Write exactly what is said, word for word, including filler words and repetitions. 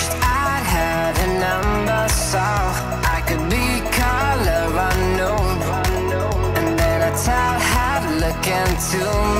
wished I'd had a number so I could be color unknown, and then I tell her to look into me.